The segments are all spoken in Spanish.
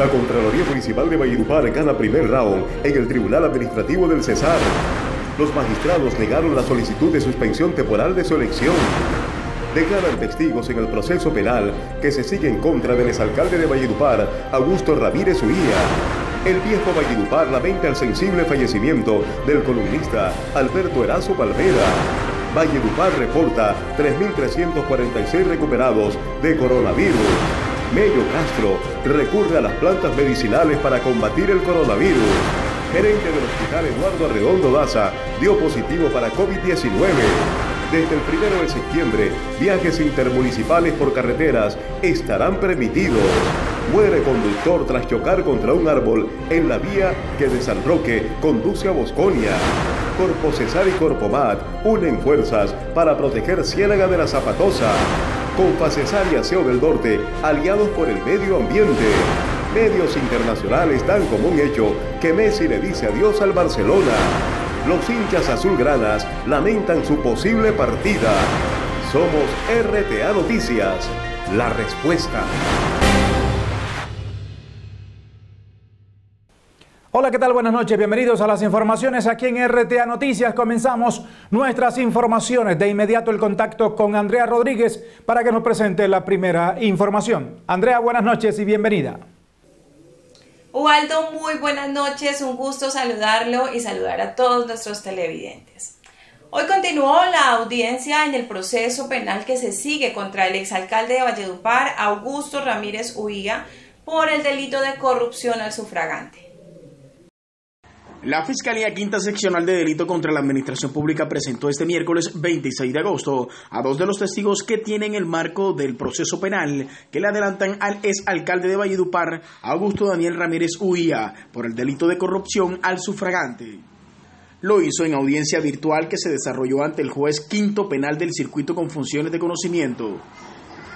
La Contraloría Municipal de Valledupar gana primer round en el Tribunal Administrativo del Cesar. Los magistrados negaron la solicitud de suspensión temporal de su elección. Declaran testigos en el proceso penal que se sigue en contra del exalcalde de Valledupar, Augusto Ramírez Uilla. El viejo Valledupar lamenta el sensible fallecimiento del columnista Alberto Erazo Palmera. Valledupar reporta 3.346 recuperados de coronavirus. Mello Castro recurre a las plantas medicinales para combatir el coronavirus. Gerente del Hospital Eduardo Arredondo Daza dio positivo para COVID-19. Desde el 1 de septiembre, viajes intermunicipales por carreteras estarán permitidos. Muere conductor tras chocar contra un árbol en la vía que de San Roque conduce a Bosconia. Corpocesar y Corpomat unen fuerzas para proteger Ciénaga de la Zapatosa. Corpocesar y Aseo del Norte aliados por el medio ambiente. Medios internacionales dan como un hecho que Messi le dice adiós al Barcelona. Los hinchas azulgranas lamentan su posible partida. Somos RTA Noticias, la respuesta. Hola, ¿qué tal? Buenas noches, bienvenidos a las informaciones aquí en RTA Noticias. Comenzamos nuestras informaciones. De inmediato el contacto con Andrea Rodríguez para que nos presente la primera información. Andrea, buenas noches y bienvenida. Ubaldo, muy buenas noches, un gusto saludarlo y saludar a todos nuestros televidentes. Hoy continuó la audiencia en el proceso penal que se sigue contra el exalcalde de Valledupar, Augusto Ramírez Uilla, por el delito de corrupción al sufragante. La Fiscalía Quinta Seccional de Delito contra la Administración Pública presentó este miércoles 26 de agosto a dos de los testigos que tienen el marco del proceso penal que le adelantan al exalcalde de Valledupar, Augusto Daniel Ramírez Uilla, por el delito de corrupción al sufragante. Lo hizo en audiencia virtual que se desarrolló ante el juez quinto penal del circuito con funciones de conocimiento.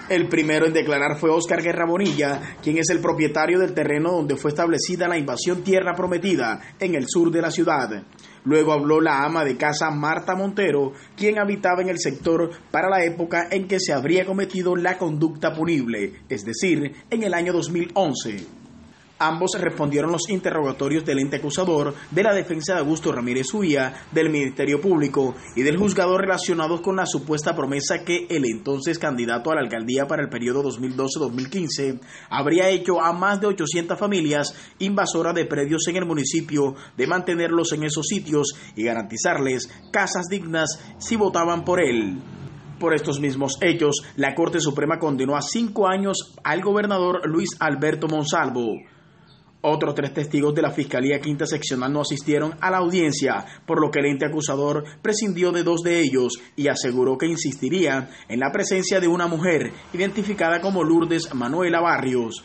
El primero en declarar fue Óscar Guerra Bonilla, quien es el propietario del terreno donde fue establecida la invasión Tierra Prometida, en el sur de la ciudad. Luego habló la ama de casa Marta Montero, quien habitaba en el sector para la época en que se habría cometido la conducta punible, es decir, en el año 2011. Ambos respondieron los interrogatorios del ente acusador, de la defensa de Augusto Ramírez Uilla, del Ministerio Público y del juzgado relacionados con la supuesta promesa que el entonces candidato a la alcaldía para el periodo 2012-2015 habría hecho a más de 800 familias invasoras de predios en el municipio de mantenerlos en esos sitios y garantizarles casas dignas si votaban por él. Por estos mismos hechos, la Corte Suprema condenó a 5 años al gobernador Luis Alberto Monsalvo. Otros 3 testigos de la Fiscalía Quinta Seccional no asistieron a la audiencia, por lo que el ente acusador prescindió de 2 de ellos y aseguró que insistiría en la presencia de una mujer identificada como Lourdes Manuela Barrios.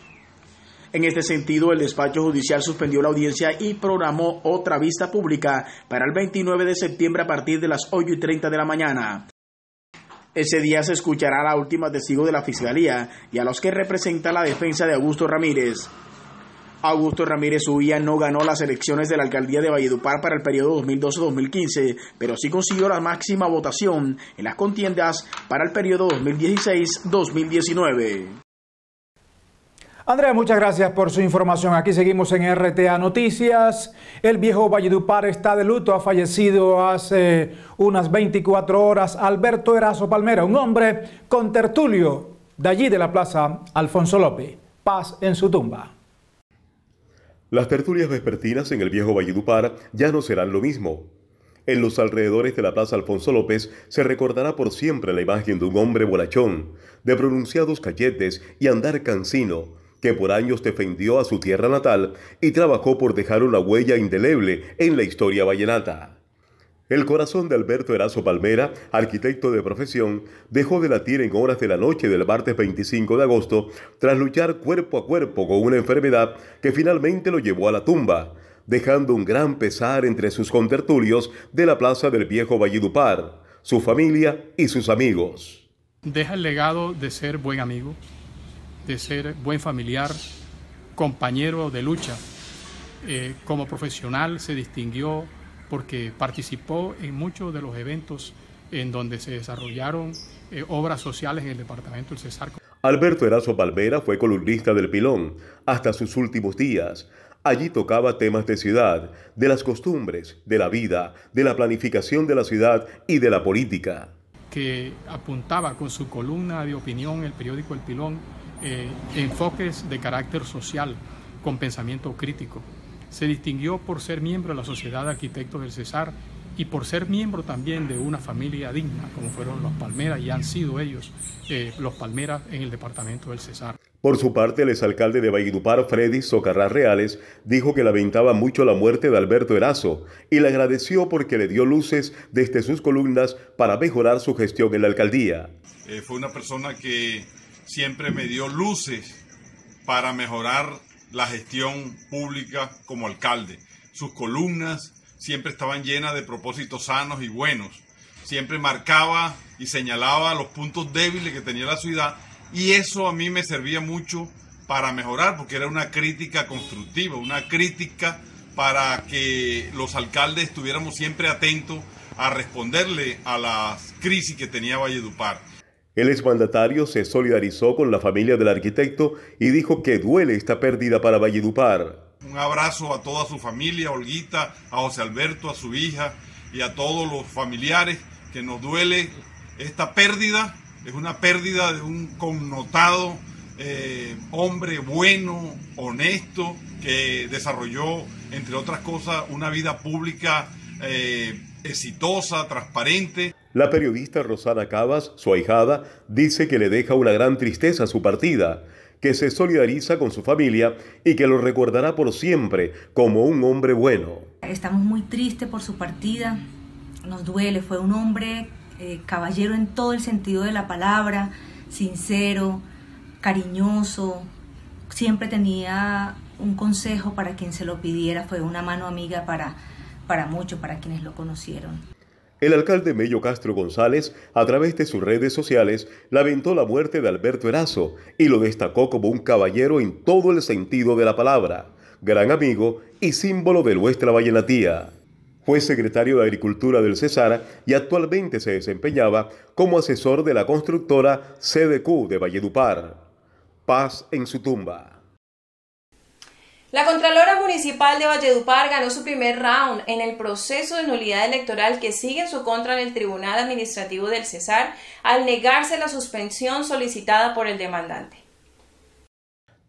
En este sentido, el despacho judicial suspendió la audiencia y programó otra vista pública para el 29 de septiembre a partir de las 8:30 de la mañana. Ese día se escuchará a la última testigo de la Fiscalía y a los que representa la defensa de Augusto Ramírez. Augusto Ramírez Uilla no ganó las elecciones de la alcaldía de Valledupar para el periodo 2012-2015, pero sí consiguió la máxima votación en las contiendas para el periodo 2016-2019. Andrea, muchas gracias por su información. Aquí seguimos en RTA Noticias. El viejo Valledupar está de luto. Ha fallecido hace unas 24 horas Alberto Erazo Palmera, un hombre contertulio de allí de la Plaza Alfonso López. Paz en su tumba. Las tertulias vespertinas en el viejo Valledupar ya no serán lo mismo. En los alrededores de la Plaza Alfonso López se recordará por siempre la imagen de un hombre bolachón, de pronunciados cachetes y andar cansino, que por años defendió a su tierra natal y trabajó por dejar una huella indeleble en la historia vallenata. El corazón de Alberto Erazo Palmera, arquitecto de profesión, dejó de latir en horas de la noche del martes 25 de agosto tras luchar cuerpo a cuerpo con una enfermedad que finalmente lo llevó a la tumba, dejando un gran pesar entre sus contertulios de la Plaza del Viejo Valledupar, su familia y sus amigos. Deja el legado de ser buen amigo, de ser buen familiar, compañero de lucha. Como profesional se distinguió porque participó en muchos de los eventos en donde se desarrollaron obras sociales en el departamento del Cesar. Alberto Erazo Palmera fue columnista del Pilón hasta sus últimos días. Allí tocaba temas de ciudad, de las costumbres, de la vida, de la planificación de la ciudad y de la política. Que apuntaba con su columna de opinión, el periódico El Pilón, enfoques de carácter social, con pensamiento crítico. Se distinguió por ser miembro de la Sociedad de Arquitectos del Cesar y por ser miembro también de una familia digna, como fueron los Palmera, y han sido ellos los Palmera en el departamento del Cesar. Por su parte, el exalcalde de Valledupar, Freddy Socarrás Reales, dijo que lamentaba mucho la muerte de Alberto Erazo y le agradeció porque le dio luces desde sus columnas para mejorar su gestión en la alcaldía. Fue una persona que siempre me dio luces para mejorar la gestión pública como alcalde. Sus columnas siempre estaban llenas de propósitos sanos y buenos. Siempre marcaba y señalaba los puntos débiles que tenía la ciudad. Y eso a mí me servía mucho para mejorar, porque era una crítica constructiva, una crítica para que los alcaldes estuviéramos siempre atentos a responderle a las crisis que tenía Valledupar. El exmandatario se solidarizó con la familia del arquitecto y dijo que duele esta pérdida para Valledupar. Un abrazo a toda su familia, a Olguita, a José Alberto, a su hija y a todos los familiares, que nos duele esta pérdida. Es una pérdida de un connotado hombre bueno, honesto, que desarrolló, entre otras cosas, una vida pública exitosa, transparente. La periodista Rosana Cabas, su ahijada, dice que le deja una gran tristeza a su partida, que se solidariza con su familia y que lo recordará por siempre como un hombre bueno. Estamos muy tristes por su partida, nos duele, fue un hombre caballero en todo el sentido de la palabra, sincero, cariñoso, siempre tenía un consejo para quien se lo pidiera, fue una mano amiga para muchos, para quienes lo conocieron. El alcalde Mello Castro González, a través de sus redes sociales, lamentó la muerte de Alberto Erazo y lo destacó como un caballero en todo el sentido de la palabra, gran amigo y símbolo de nuestra vallenatía. Fue secretario de Agricultura del Cesar y actualmente se desempeñaba como asesor de la constructora CDQ de Valledupar. Paz en su tumba. La Contralora Municipal de Valledupar ganó su primer round en el proceso de nulidad electoral que sigue en su contra en el Tribunal Administrativo del Cesar al negarse la suspensión solicitada por el demandante.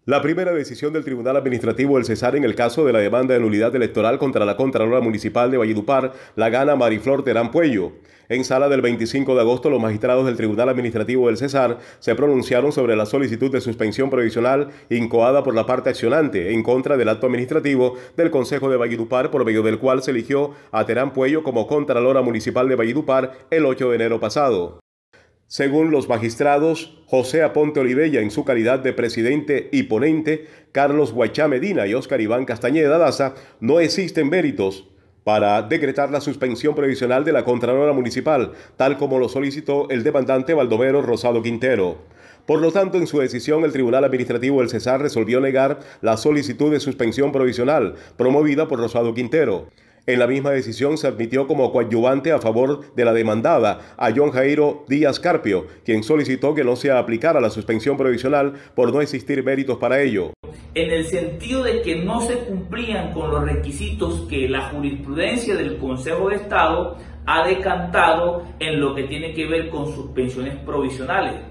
La primera decisión del Tribunal Administrativo del Cesar en el caso de la demanda de nulidad electoral contra la Contralora Municipal de Valledupar la gana Mariflor Terán Puello. En sala del 25 de agosto, los magistrados del Tribunal Administrativo del Cesar se pronunciaron sobre la solicitud de suspensión provisional incoada por la parte accionante en contra del acto administrativo del Consejo de Valledupar, por medio del cual se eligió a Terán Puello como Contralora Municipal de Valledupar el 8 de enero pasado. Según los magistrados José Aponte Olivella en su calidad de presidente y ponente, Carlos Guachá Medina y Óscar Iván Castañeda Daza, no existen méritos para decretar la suspensión provisional de la Contralora Municipal, tal como lo solicitó el demandante Baldomero Rosado Quintero. Por lo tanto, en su decisión, el Tribunal Administrativo del Cesar resolvió negar la solicitud de suspensión provisional promovida por Rosado Quintero. En la misma decisión se admitió como coadyuvante a favor de la demandada a John Jairo Díaz Carpio, quien solicitó que no se aplicara la suspensión provisional por no existir méritos para ello. En el sentido de que no se cumplían con los requisitos que la jurisprudencia del Consejo de Estado ha decantado en lo que tiene que ver con suspensiones provisionales.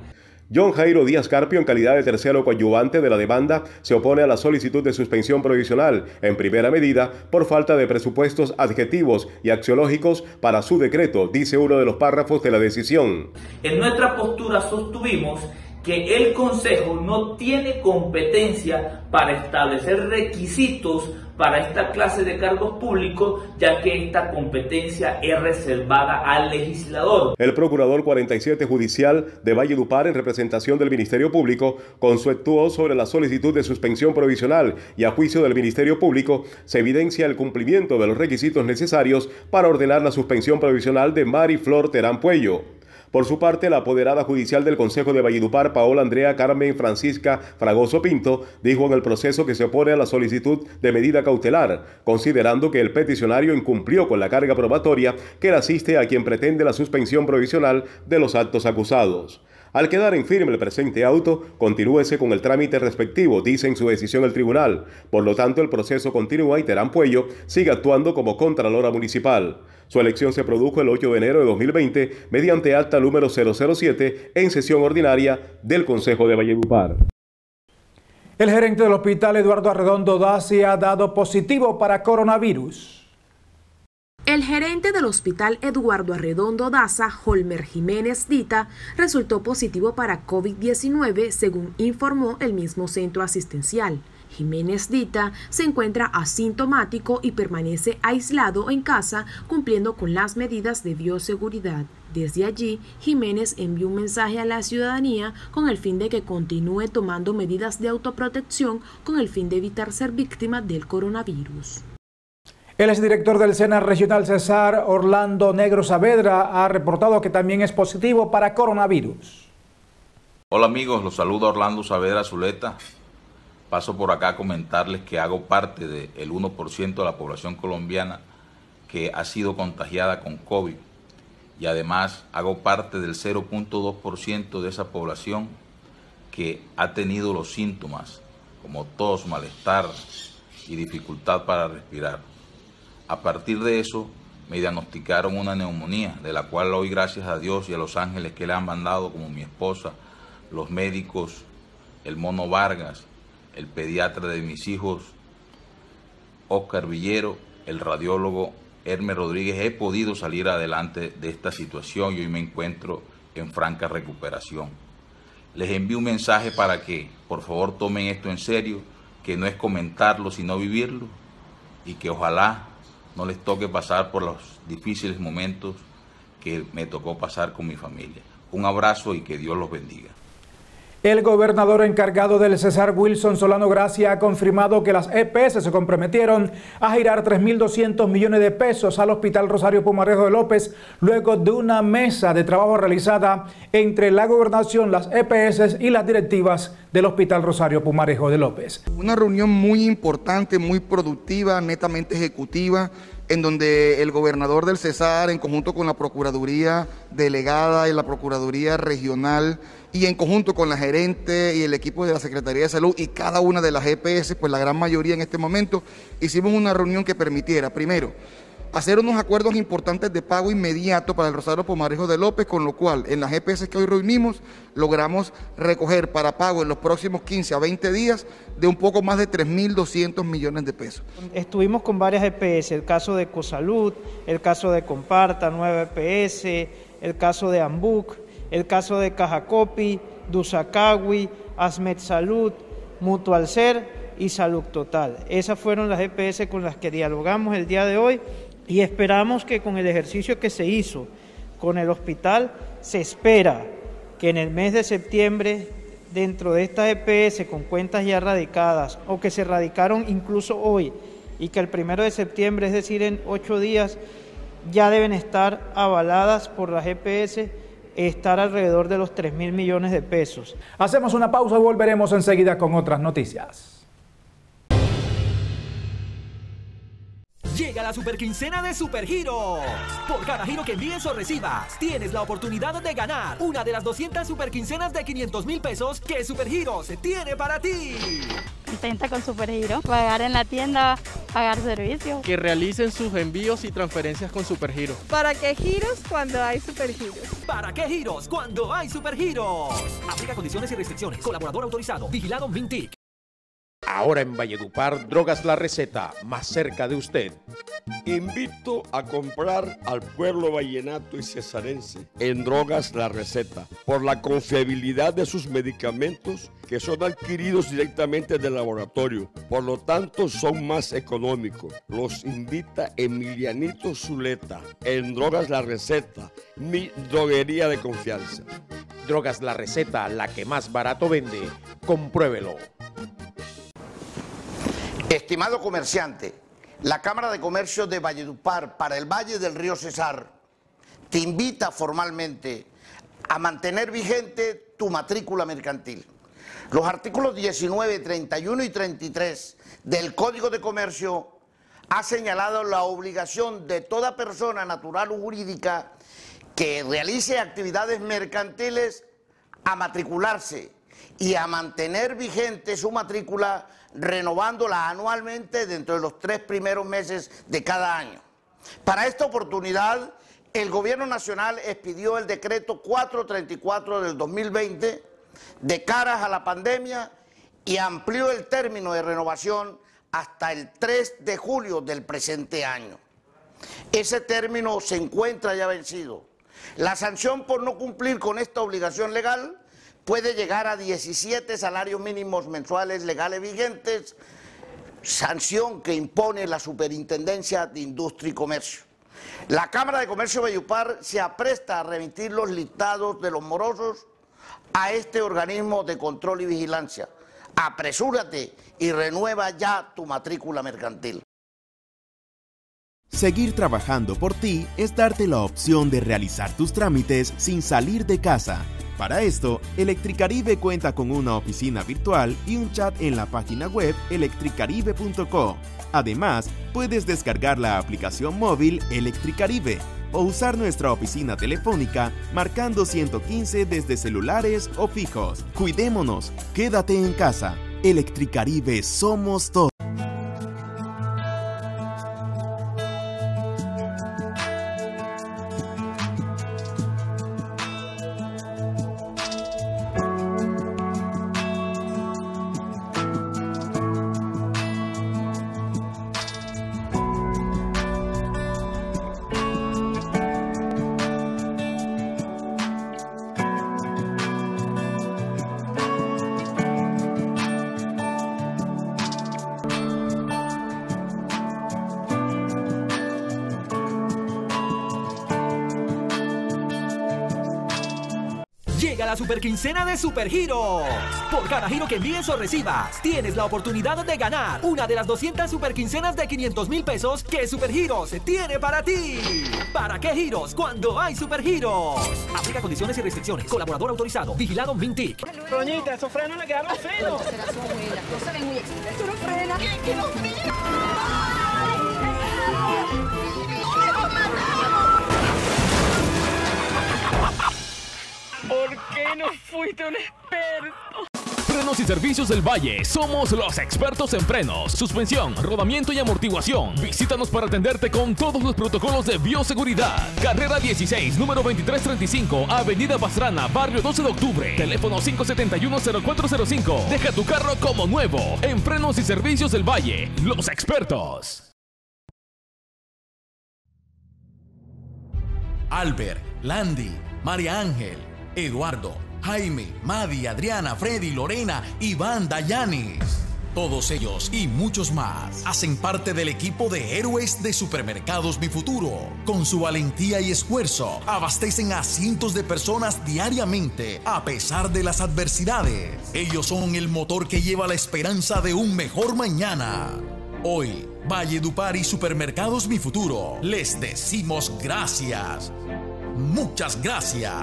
John Jairo Díaz Carpio, en calidad de tercero coadyuvante de la demanda, se opone a la solicitud de suspensión provisional, en primera medida, por falta de presupuestos adjetivos y axiológicos para su decreto, dice uno de los párrafos de la decisión. En nuestra postura sostuvimos que el Consejo no tiene competencia para establecer requisitos para esta clase de cargos públicos, ya que esta competencia es reservada al legislador. El Procurador 47 Judicial de Valledupar, en representación del Ministerio Público, consuetó sobre la solicitud de suspensión provisional y, a juicio del Ministerio Público, se evidencia el cumplimiento de los requisitos necesarios para ordenar la suspensión provisional de Mariflor Terán Puello. Por su parte, la apoderada judicial del Consejo de Valledupar, Paola Andrea Carmen Francisca Fragoso Pinto, dijo en el proceso que se opone a la solicitud de medida cautelar, considerando que el peticionario incumplió con la carga probatoria que le asiste a quien pretende la suspensión provisional de los actos acusados. Al quedar en firme el presente auto, continúese con el trámite respectivo, dice en su decisión el tribunal. Por lo tanto, el proceso continúa y Terán Puello sigue actuando como Contralora Municipal. Su elección se produjo el 8 de enero de 2020 mediante acta número 007 en sesión ordinaria del Consejo de Valledupar. El gerente del Hospital Eduardo Arredondo Daza ha dado positivo para coronavirus. El gerente del Hospital Eduardo Arredondo Daza, Holmer Jiménez Dita, resultó positivo para COVID-19, según informó el mismo centro asistencial. Jiménez Dita se encuentra asintomático y permanece aislado en casa, cumpliendo con las medidas de bioseguridad. Desde allí, Jiménez envió un mensaje a la ciudadanía con el fin de que continúe tomando medidas de autoprotección con el fin de evitar ser víctima del coronavirus. El exdirector del SENA Regional Cesar, Orlando Negro Saavedra, ha reportado que también es positivo para coronavirus. Hola amigos, los saluda Orlando Saavedra Zuleta. Paso por acá a comentarles que hago parte del 1% de la población colombiana que ha sido contagiada con COVID y además hago parte del 0.2% de esa población que ha tenido los síntomas como tos, malestar y dificultad para respirar. A partir de eso me diagnosticaron una neumonía, de la cual hoy gracias a Dios y a los ángeles que le han mandado, como mi esposa, los médicos, el Mono Vargas, el pediatra de mis hijos, Óscar Villero, el radiólogo Holmer Rodríguez, he podido salir adelante de esta situación y hoy me encuentro en franca recuperación. Les envío un mensaje para que, por favor, tomen esto en serio, que no es comentarlo, sino vivirlo, y que ojalá no les toque pasar por los difíciles momentos que me tocó pasar con mi familia. Un abrazo y que Dios los bendiga. El gobernador encargado del Cesar, Wilson Solano Gracia, ha confirmado que las EPS se comprometieron a girar 3.200 millones de pesos al Hospital Rosario Pumarejo de López luego de una mesa de trabajo realizada entre la gobernación, las EPS y las directivas del Hospital Rosario Pumarejo de López. Una reunión muy importante, muy productiva, netamente ejecutiva, en donde el gobernador del Cesar, en conjunto con la Procuraduría Delegada y la Procuraduría Regional, y en conjunto con la gerente y el equipo de la Secretaría de Salud y cada una de las EPS, pues la gran mayoría en este momento, hicimos una reunión que permitiera, primero, hacer unos acuerdos importantes de pago inmediato para el Rosario Pumarejo de López, con lo cual en las EPS que hoy reunimos logramos recoger para pago en los próximos 15 a 20 días de un poco más de 3.200 millones de pesos. Estuvimos con varias EPS, el caso de Cosalud, el caso de Comparta, 9 EPS, el caso de Ambuc, el caso de Cajacopi, Dusacawi, Asmed Salud, Mutualser y Salud Total. Esas fueron las EPS con las que dialogamos el día de hoy. Y esperamos que con el ejercicio que se hizo con el hospital, se espera que en el mes de septiembre, dentro de estas EPS con cuentas ya radicadas o que se radicaron incluso hoy, y que el 1 de septiembre, es decir, en 8 días, ya deben estar avaladas por las EPS, estar alrededor de los 3.000 millones de pesos. Hacemos una pausa y volveremos enseguida con otras noticias. Llega la superquincena de Supergiros. Por cada giro que envíes o recibas, tienes la oportunidad de ganar una de las 200 superquincenas de 500.000 pesos que Supergiros tiene para ti. Contenta con Supergiros, pagar en la tienda, pagar servicios. Que realicen sus envíos y transferencias con Supergiros. ¿Para qué giros cuando hay Supergiros? ¿Para qué giros cuando hay Supergiros? Aplica condiciones y restricciones. Colaborador autorizado. Vigilado Mintic. Ahora en Valledupar, Drogas La Receta, más cerca de usted. Invito a comprar al pueblo vallenato y cesarense en Drogas La Receta por la confiabilidad de sus medicamentos que son adquiridos directamente del laboratorio. Por lo tanto, son más económicos. Los invita Emilianito Zuleta en Drogas La Receta, mi droguería de confianza. Drogas La Receta, la que más barato vende. Compruébelo. Estimado comerciante, la Cámara de Comercio de Valledupar para el Valle del Río Cesar te invita formalmente a mantener vigente tu matrícula mercantil. Los artículos 19, 31 y 33 del Código de Comercio han señalado la obligación de toda persona natural o jurídica que realice actividades mercantiles a matricularse y a mantener vigente su matrícula, renovándola anualmente dentro de los 3 primeros meses de cada año. Para esta oportunidad, el Gobierno Nacional expidió el decreto 434 del 2020 de cara a la pandemia y amplió el término de renovación hasta el 3 de julio del presente año. Ese término se encuentra ya vencido. La sanción por no cumplir con esta obligación legal puede llegar a 17 salarios mínimos mensuales legales vigentes, sanción que impone la Superintendencia de Industria y Comercio. La Cámara de Comercio de Valledupar se apresta a remitir los listados de los morosos a este organismo de control y vigilancia. Apresúrate y renueva ya tu matrícula mercantil. Seguir trabajando por ti es darte la opción de realizar tus trámites sin salir de casa. Para esto, Electricaribe cuenta con una oficina virtual y un chat en la página web electricaribe.co. Además, puedes descargar la aplicación móvil Electricaribe o usar nuestra oficina telefónica marcando 115 desde celulares o fijos. Cuidémonos, quédate en casa. Electricaribe, somos todos. La superquincena de Supergiros. Por cada giro que envíes o recibas, tienes la oportunidad de ganar una de las 200 superquincenas de 500.000 pesos que Supergiros tiene para ti. ¿Para qué giros cuando hay Supergiros? Aplica condiciones y restricciones. Colaborador autorizado. Vigilado Mintic. Doñita, esos frenos le quedaron feos. Será su abuela. No se ven muy excelentes. Eso no frena. ¿Qué no frena? ¡Lo matamos! ¿Por qué no fuiste un experto? Frenos y Servicios del Valle. Somos los expertos en frenos, suspensión, rodamiento y amortiguación. Visítanos para atenderte con todos los protocolos de bioseguridad. Carrera 16, número 2335, Avenida Pastrana, Barrio 12 de Octubre. Teléfono 571-0405. Deja tu carro como nuevo en Frenos y Servicios del Valle. Los expertos. Albert, Landy, María Ángel, Eduardo, Jaime, Madi, Adriana, Freddy, Lorena, Iván, Dayanis. Todos ellos y muchos más hacen parte del equipo de héroes de Supermercados Mi Futuro. Con su valentía y esfuerzo, abastecen a cientos de personas diariamente a pesar de las adversidades. Ellos son el motor que lleva la esperanza de un mejor mañana. Hoy, Valledupar y Supermercados Mi Futuro, les decimos gracias. Muchas gracias.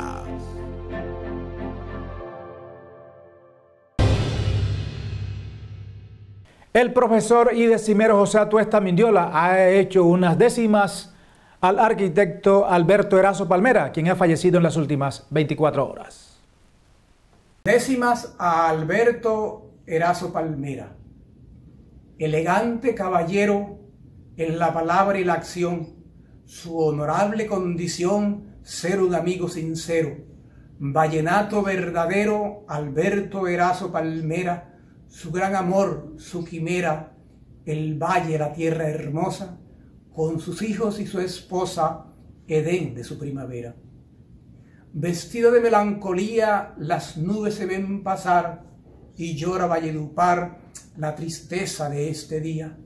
El profesor y decimero José Atuesta Mindiola ha hecho unas décimas al arquitecto Alberto Erazo Palmera, quien ha fallecido en las últimas 24 horas. Décimas a Alberto Erazo Palmera, elegante caballero en la palabra y la acción, su honorable condición, ser un amigo sincero, vallenato verdadero, Alberto Erazo Palmera. Su gran amor, su quimera, el valle, la tierra hermosa, con sus hijos y su esposa, Edén de su primavera. Vestido de melancolía, las nubes se ven pasar y llora Valledupar la tristeza de este día.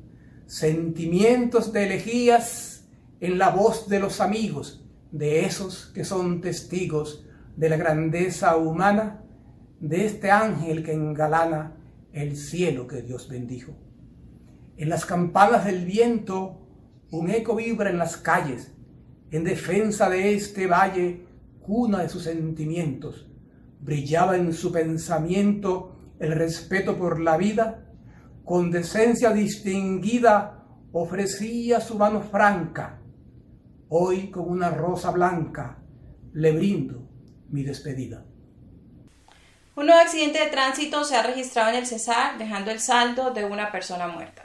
Sentimientos de elegías en la voz de los amigos, de esos que son testigos de la grandeza humana, de este ángel que engalana el cielo que Dios bendijo. En las campanas del viento un eco vibra en las calles, en defensa de este valle, cuna de sus sentimientos. Brillaba en su pensamiento el respeto por la vida, con decencia distinguida ofrecía su mano franca. Hoy con una rosa blanca le brindo mi despedida. Un nuevo accidente de tránsito se ha registrado en el Cesar, dejando el saldo de una persona muerta.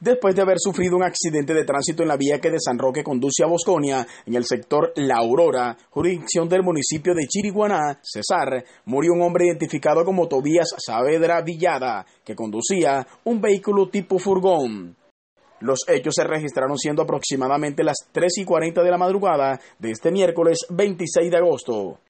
Después de haber sufrido un accidente de tránsito en la vía que de San Roque conduce a Bosconia, en el sector La Aurora, jurisdicción del municipio de Chiriguaná, Cesar, murió un hombre identificado como Tobías Saavedra Villada, que conducía un vehículo tipo furgón. Los hechos se registraron siendo aproximadamente las 3:40 de la madrugada de este miércoles 26 de agosto.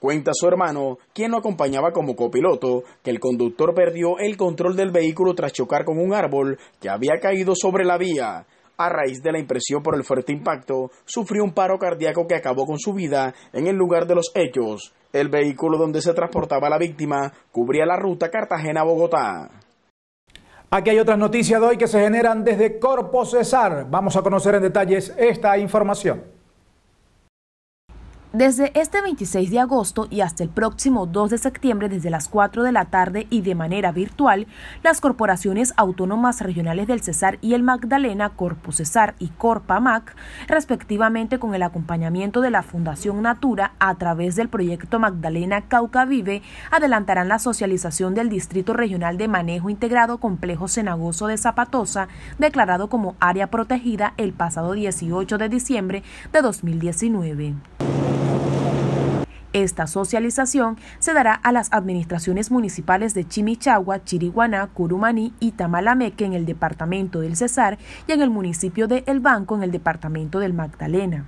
Cuenta su hermano, quien lo acompañaba como copiloto, que el conductor perdió el control del vehículo tras chocar con un árbol que había caído sobre la vía. A raíz de la impresión por el fuerte impacto, sufrió un paro cardíaco que acabó con su vida en el lugar de los hechos. El vehículo donde se transportaba la víctima cubría la ruta Cartagena-Bogotá. Aquí hay otras noticias de hoy que se generan desde Corpocesar. Vamos a conocer en detalles esta información. Desde este 26 de agosto y hasta el próximo 2 de septiembre, desde las 4 de la tarde y de manera virtual, las corporaciones autónomas regionales del Cesar y el Magdalena, Corpocesar y Corpamac, respectivamente con el acompañamiento de la Fundación Natura a través del proyecto Magdalena Cauca Vive, adelantarán la socialización del Distrito Regional de Manejo Integrado Complejo Cenagoso de Zapatosa, declarado como área protegida el pasado 18 de diciembre de 2019. Esta socialización se dará a las administraciones municipales de Chimichagua, Chiriguaná, Curumaní y Tamalameque en el departamento del Cesar y en el municipio de El Banco en el departamento del Magdalena.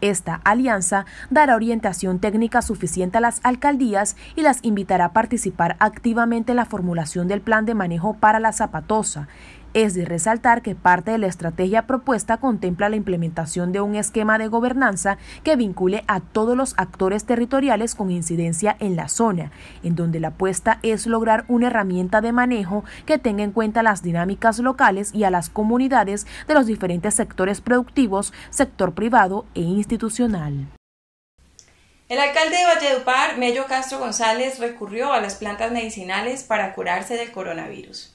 Esta alianza dará orientación técnica suficiente a las alcaldías y las invitará a participar activamente en la formulación del plan de manejo para la Zapatosa. Es de resaltar que parte de la estrategia propuesta contempla la implementación de un esquema de gobernanza que vincule a todos los actores territoriales con incidencia en la zona, en donde la apuesta es lograr una herramienta de manejo que tenga en cuenta las dinámicas locales y a las comunidades de los diferentes sectores productivos, sector privado e institucional. El alcalde de Valledupar, Mello Castro González, recurrió a las plantas medicinales para curarse del coronavirus.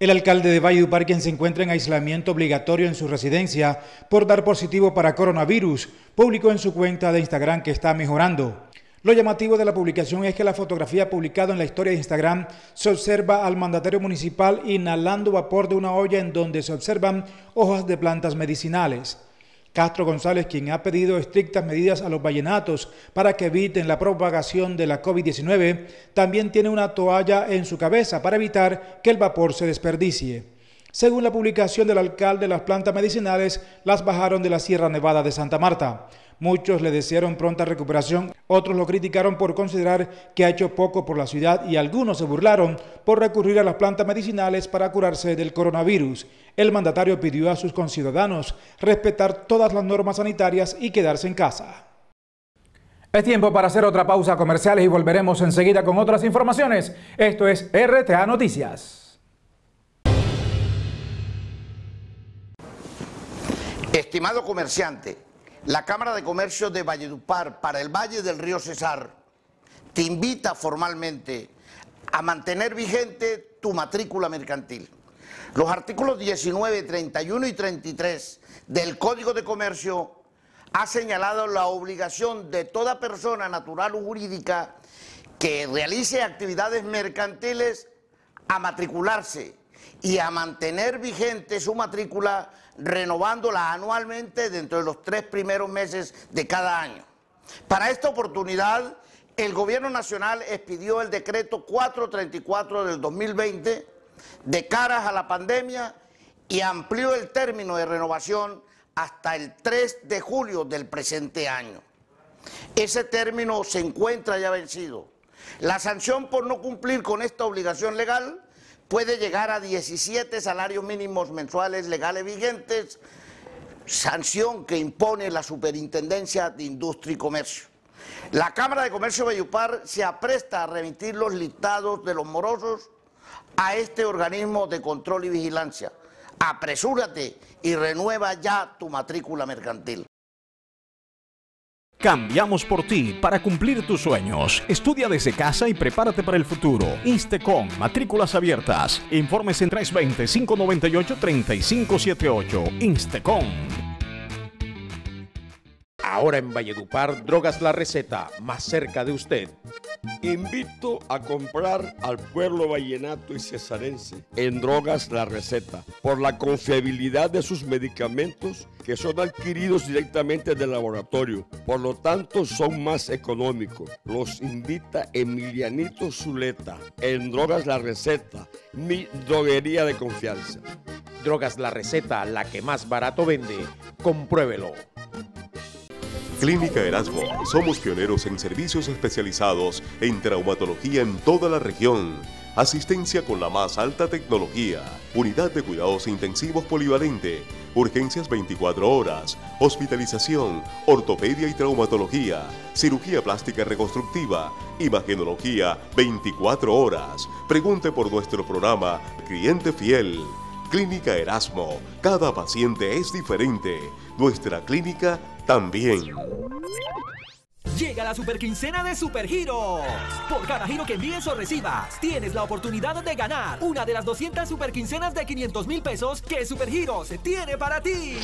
El alcalde de Valledupar, quien se encuentra en aislamiento obligatorio en su residencia por dar positivo para coronavirus, publicó en su cuenta de Instagram que está mejorando. Lo llamativo de la publicación es que la fotografía publicada en la historia de Instagram se observa al mandatario municipal inhalando vapor de una olla en donde se observan hojas de plantas medicinales. Castro González, quien ha pedido estrictas medidas a los vallenatos para que eviten la propagación de la COVID-19, también tiene una toalla en su cabeza para evitar que el vapor se desperdicie. Según la publicación del alcalde, las plantas medicinales las bajaron de la Sierra Nevada de Santa Marta. Muchos le desearon pronta recuperación, otros lo criticaron por considerar que ha hecho poco por la ciudad y algunos se burlaron por recurrir a las plantas medicinales para curarse del coronavirus. El mandatario pidió a sus conciudadanos respetar todas las normas sanitarias y quedarse en casa. Es tiempo para hacer otra pausa comerciales y volveremos enseguida con otras informaciones. Esto es RTA Noticias. Estimado comerciante, la Cámara de Comercio de Valledupar para el Valle del Río Cesar te invita formalmente a mantener vigente tu matrícula mercantil. Los artículos 19, 31 y 33 del Código de Comercio han señalado la obligación de toda persona natural o jurídica que realice actividades mercantiles a matricularse y a mantener vigente su matrícula, renovándola anualmente dentro de los 3 primeros meses de cada año. Para esta oportunidad, el Gobierno Nacional expidió el decreto 434 del 2020 de cara a la pandemia y amplió el término de renovación hasta el 3 de julio del presente año. Ese término se encuentra ya vencido. La sanción por no cumplir con esta obligación legal puede llegar a 17 salarios mínimos mensuales legales vigentes, sanción que impone la Superintendencia de Industria y Comercio. La Cámara de Comercio de Valledupar se apresta a remitir los listados de los morosos a este organismo de control y vigilancia. Apresúrate y renueva ya tu matrícula mercantil. Cambiamos por ti para cumplir tus sueños. Estudia desde casa y prepárate para el futuro. Instecom, matrículas abiertas. Informes en 320-598-3578. Instecom. Ahora en Valledupar, Drogas La Receta, más cerca de usted. Invito a comprar al pueblo vallenato y cesarense en Drogas La Receta por la confiabilidad de sus medicamentos que son adquiridos directamente del laboratorio. Por lo tanto, son más económicos. Los invita Emilianito Zuleta en Drogas La Receta, mi droguería de confianza. Drogas La Receta, la que más barato vende. Compruébelo. Clínica Erasmo, somos pioneros en servicios especializados en traumatología en toda la región. Asistencia con la más alta tecnología, unidad de cuidados intensivos polivalente, urgencias 24 horas, hospitalización, ortopedia y traumatología, cirugía plástica reconstructiva, imagenología 24 horas. Pregunte por nuestro programa Cliente Fiel. Clínica Erasmo, cada paciente es diferente, nuestra clínica también. Llega la superquincena de Supergiros. Por cada giro que envíes o recibas, tienes la oportunidad de ganar una de las 200 superquincenas de 500.000 pesos que Supergiros tiene para ti.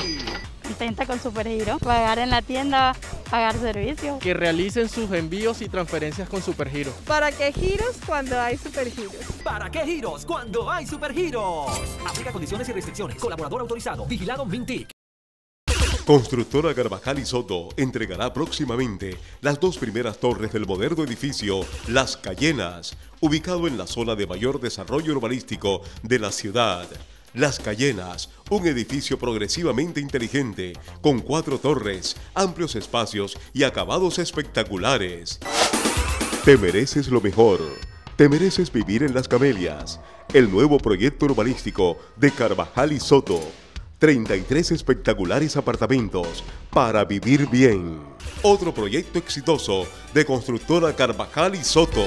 Contenta con Supergiros, pagar en la tienda, pagar servicios. Que realicen sus envíos y transferencias con Supergiros. ¿Para qué giros cuando hay Supergiros? ¿Para qué giros cuando hay Supergiros? Aplica condiciones y restricciones. Colaborador autorizado. Vigilado Mintic. Constructora Carvajal y Soto entregará próximamente las dos primeras torres del moderno edificio Las Cayenas, ubicado en la zona de mayor desarrollo urbanístico de la ciudad. Las Cayenas, un edificio progresivamente inteligente, con 4 torres, amplios espacios y acabados espectaculares. Te mereces lo mejor. Te mereces vivir en Las Camelias, el nuevo proyecto urbanístico de Carvajal y Soto. 33 espectaculares apartamentos para vivir bien. Otro proyecto exitoso de Constructora Carvajal y Soto.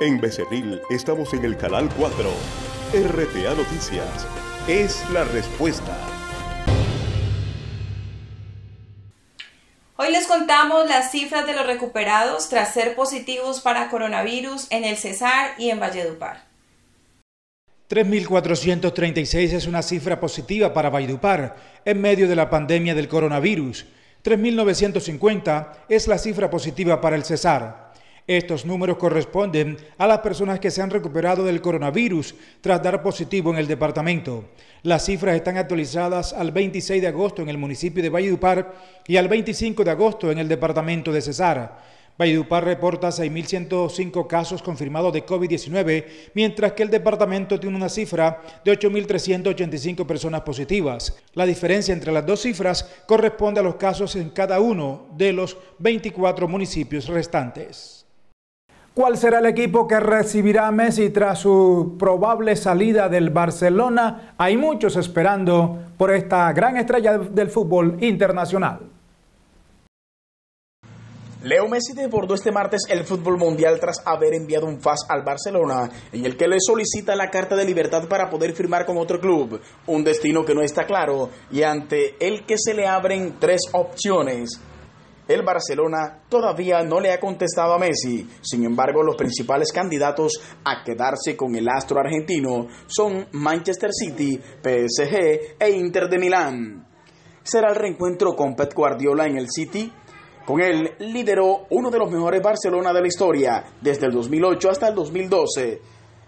En Becerril estamos en el canal 4. RTA Noticias es la respuesta. Hoy les contamos las cifras de los recuperados tras ser positivos para coronavirus en el Cesar y en Valledupar. 3.436 es una cifra positiva para Valledupar en medio de la pandemia del coronavirus. 3.950 es la cifra positiva para el Cesar. Estos números corresponden a las personas que se han recuperado del coronavirus tras dar positivo en el departamento. Las cifras están actualizadas al 26 de agosto en el municipio de Valledupar y al 25 de agosto en el departamento de Cesar. Valledupar reporta 6.105 casos confirmados de COVID-19, mientras que el departamento tiene una cifra de 8.385 personas positivas. La diferencia entre las dos cifras corresponde a los casos en cada uno de los 24 municipios restantes. ¿Cuál será el equipo que recibirá a Messi tras su probable salida del Barcelona? Hay muchos esperando por esta gran estrella del fútbol internacional. Leo Messi desbordó este martes el fútbol mundial tras haber enviado un fax al Barcelona en el que le solicita la carta de libertad para poder firmar con otro club, un destino que no está claro y ante el que se le abren 3 opciones. El Barcelona todavía no le ha contestado a Messi. Sin embargo, los principales candidatos a quedarse con el astro argentino son Manchester City, PSG e Inter de Milán. ¿Será el reencuentro con Pep Guardiola en el City? Con él lideró uno de los mejores Barcelona de la historia, desde el 2008 hasta el 2012.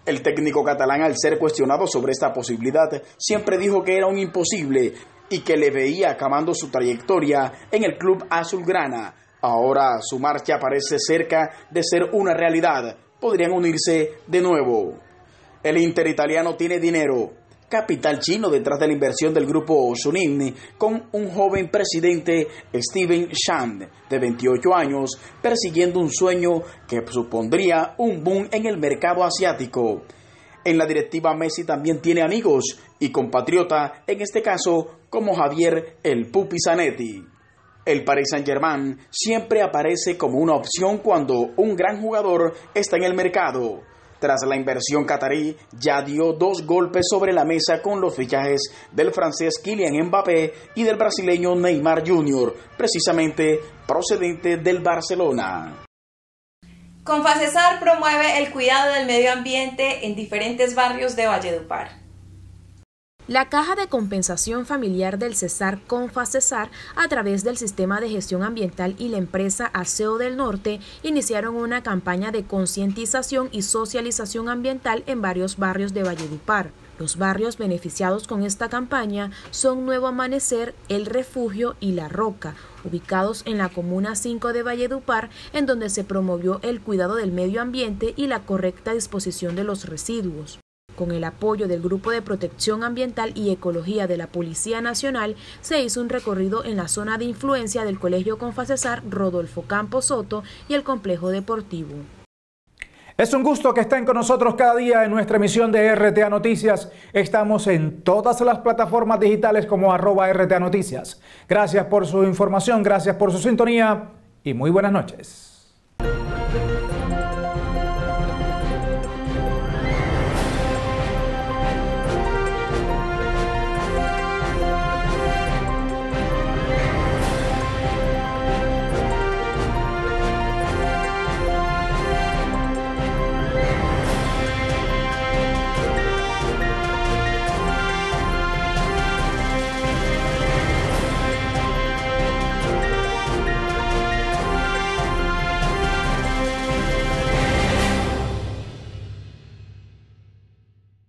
El técnico catalán, al ser cuestionado sobre esta posibilidad, siempre dijo que era un imposible y que le veía acabando su trayectoria en el club azulgrana. Ahora su marcha parece cerca de ser una realidad. Podrían unirse de nuevo. El Inter italiano tiene dinero. Capital chino detrás de la inversión del grupo Suning, con un joven presidente, Steven Shand, de 28 años, persiguiendo un sueño que supondría un boom en el mercado asiático. En la directiva Messi también tiene amigos y compatriota, en este caso como Javier El Pupi Zanetti. El Paris Saint-Germain siempre aparece como una opción cuando un gran jugador está en el mercado. Tras la inversión catarí, ya dio dos golpes sobre la mesa con los fichajes del francés Kylian Mbappé y del brasileño Neymar Jr., precisamente procedente del Barcelona. Corpocesar promueve el cuidado del medio ambiente en diferentes barrios de Valledupar. La Caja de Compensación Familiar del Cesar, Corpocesar, a través del Sistema de Gestión Ambiental y la empresa Aseo del Norte, iniciaron una campaña de concientización y socialización ambiental en varios barrios de Valledupar. Los barrios beneficiados con esta campaña son Nuevo Amanecer, El Refugio y La Roca, ubicados en la Comuna 5 de Valledupar, en donde se promovió el cuidado del medio ambiente y la correcta disposición de los residuos. Con el apoyo del Grupo de Protección Ambiental y Ecología de la Policía Nacional, se hizo un recorrido en la zona de influencia del Colegio Corpocesar Rodolfo Campos Soto y el Complejo Deportivo. Es un gusto que estén con nosotros cada día en nuestra emisión de RTA Noticias. Estamos en todas las plataformas digitales como @RTA Noticias. Gracias por su información, gracias por su sintonía y muy buenas noches.